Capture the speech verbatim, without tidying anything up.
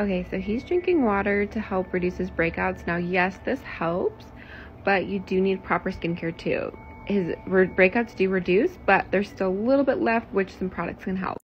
Okay, so he's drinking water to help reduce his breakouts. Now, yes, this helps, but you do need proper skincare too. His breakouts do reduce, but there's still a little bit left, which some products can help.